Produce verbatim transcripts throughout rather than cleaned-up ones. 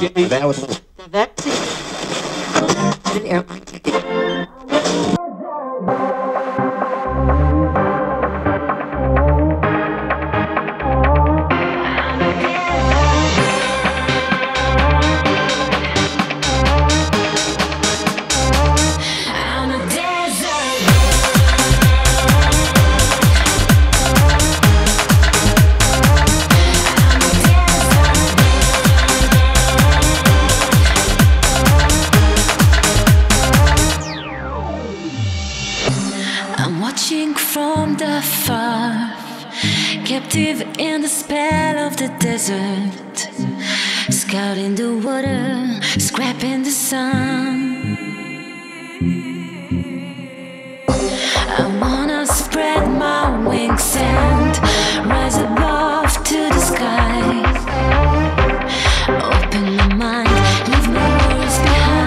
doing that was that an airline ticket. I'm watching from the far, captive in the spell of the desert, scouting the water, scraping the sun. I wanna spread my wings and rise above to the sky. Open my mind, leave my worries behind.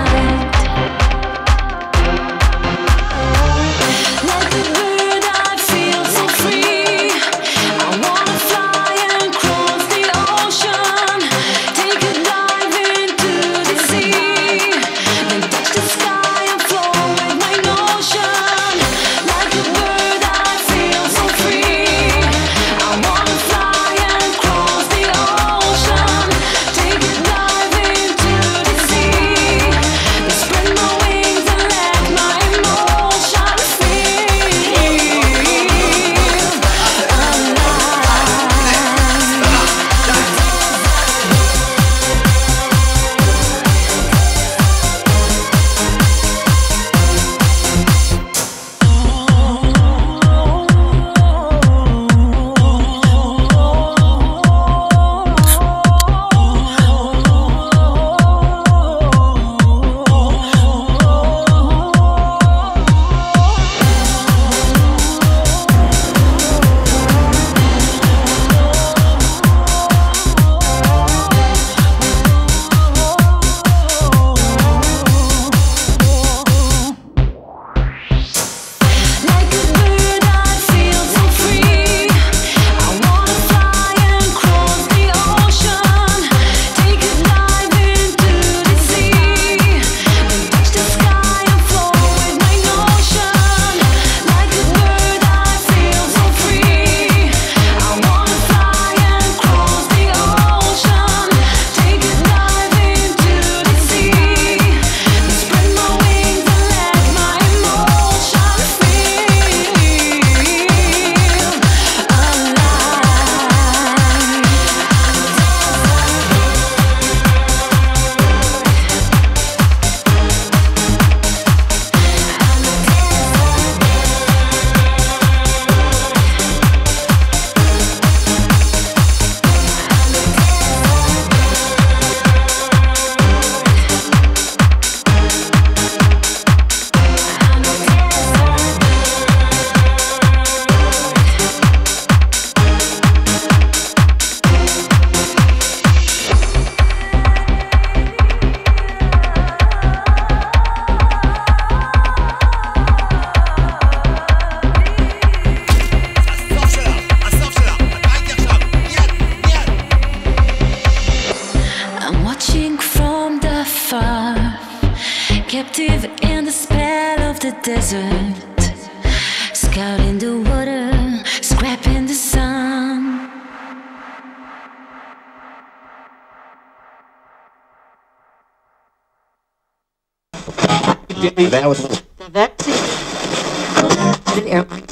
Captive in the spell of the desert, scouting the water, scraping the sun. That was that.